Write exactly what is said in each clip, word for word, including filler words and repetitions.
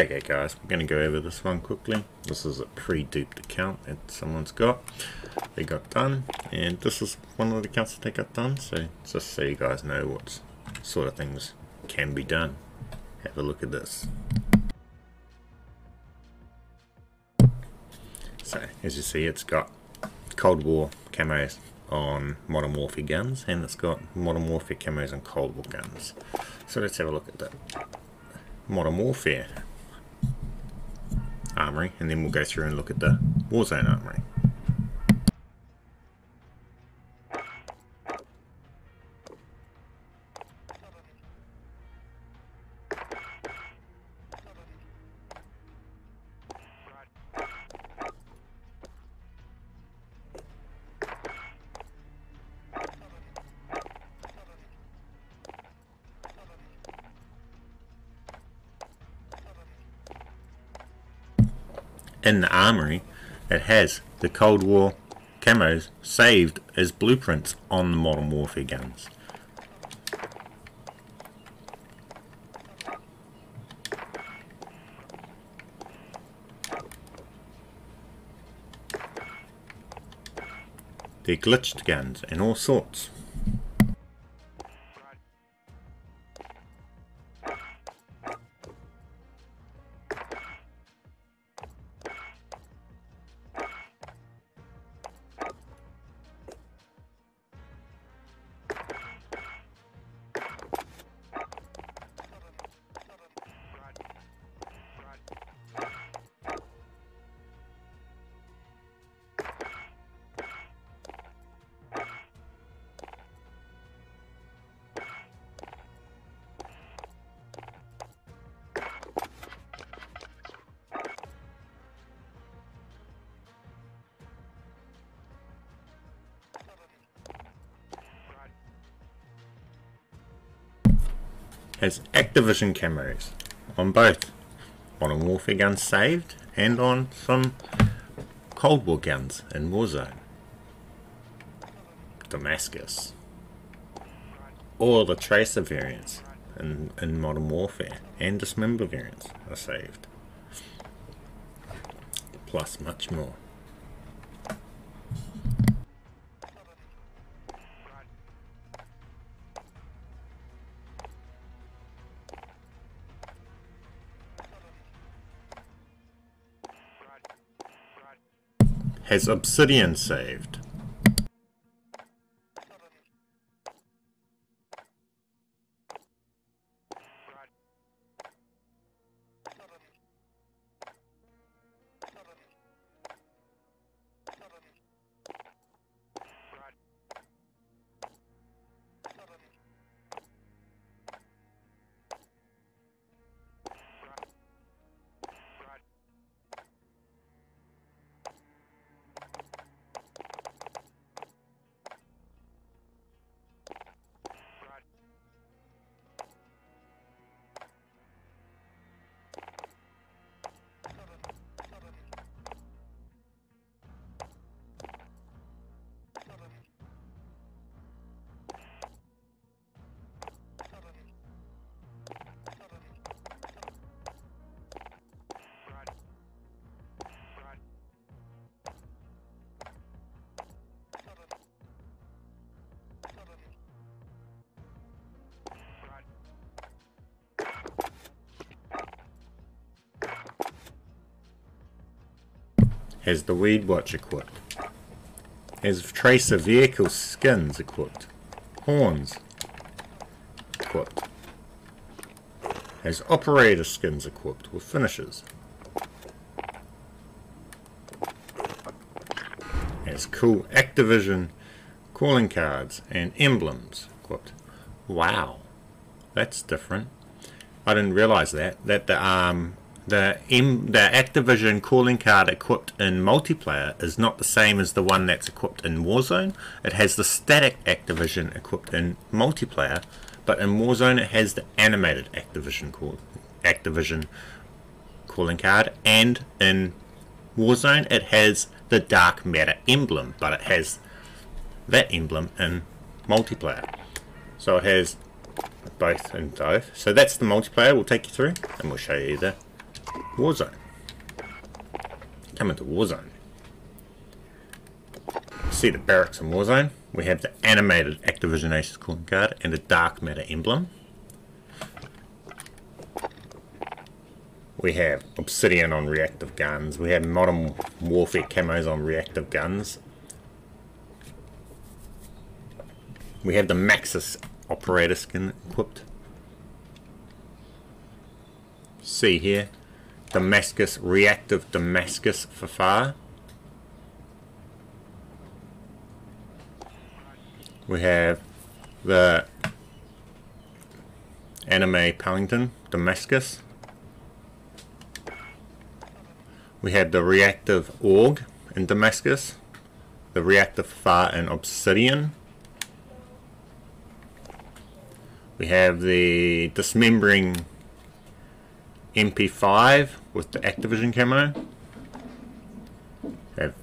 Okay guys, we're going to go over this one quickly. This is a pre-duped account that someone's got. They got done, and this is one of the accounts that they got done, so just so you guys know what sort of things can be done. Have a look at this. So, as you see, it's got Cold War camos on Modern Warfare guns, and it's got Modern Warfare camos on Cold War guns. So let's have a look at that. Modern Warfare armory, and then we'll go through and look at the Warzone armory. In the armory, it has the Cold War camos saved as blueprints on the Modern Warfare guns. They're glitched guns and all sorts. Has Activision camos on both Modern Warfare guns saved and on some Cold War guns in Warzone. Damascus. All the Tracer variants in, in Modern Warfare and Dismember variants are saved. Plus much more. Has Obsidian saved? Has the Weed Watch equipped? Has Tracer vehicle skins equipped? Horns equipped? Has operator skins equipped with finishes? Has cool Activision calling cards and emblems equipped? Wow, that's different. I didn't realize that that the um. The, M the Activision calling card equipped in multiplayer is not the same as the one that's equipped in Warzone. It has the static Activision equipped in multiplayer, but in Warzone it has the animated Activision, call Activision calling card, and in Warzone it has the Dark Matter emblem, but it has that emblem in multiplayer. So it has both and both. So that's the multiplayer. We'll take you through and we'll show you the Warzone. Coming to Warzone. See the barracks in Warzone. We have the animated Activision Aces calling card and the Dark Matter emblem. We have Obsidian on reactive guns. We have Modern Warfare camos on reactive guns. We have the Maxis operator skin equipped. See here, Damascus, reactive Damascus for FARA. We have the anime Pellington, Damascus. We have the reactive A U G in Damascus, the reactive FAR in Obsidian. We have the dismembering M P five with the Activision camo. We have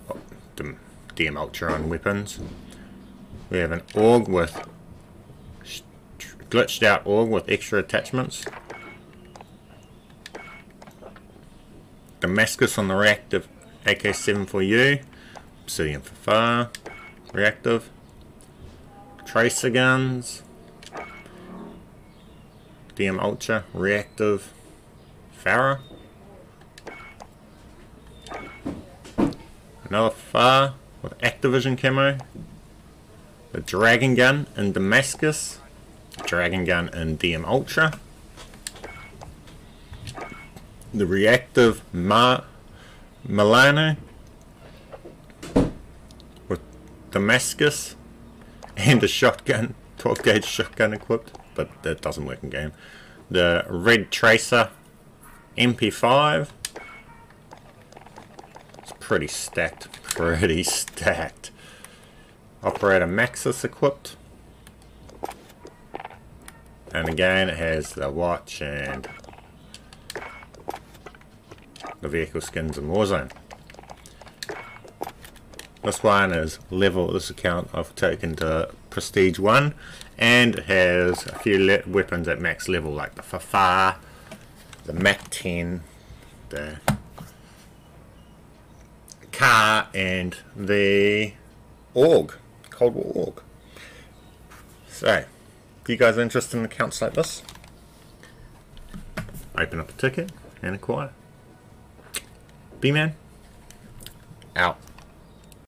D M Ultra on weapons. We have an A U G with glitched out A U G with extra attachments. Damascus on the reactive A K seventy-four U, Obsidian for FAR, reactive, tracer guns, D M Ultra, reactive, FARA, another FAR with Activision camo, the dragon gun in Damascus, dragon gun in D M Ultra, the reactive Ma Milano with Damascus and a shotgun, twelve gauge shotgun equipped, but that doesn't work in game. The red tracer M P five. It's pretty stacked, pretty stacked. Operator Maxis equipped. And again it has the watch and the vehicle skins in Warzone. This one is level, this account I've taken to Prestige one, and it has a few weapons at max level like the F F A R, the Mac ten, the car and the A U G, Cold War A U G. So, if you guys are interested in accounts like this, open up a ticket and acquire. B-Man, out.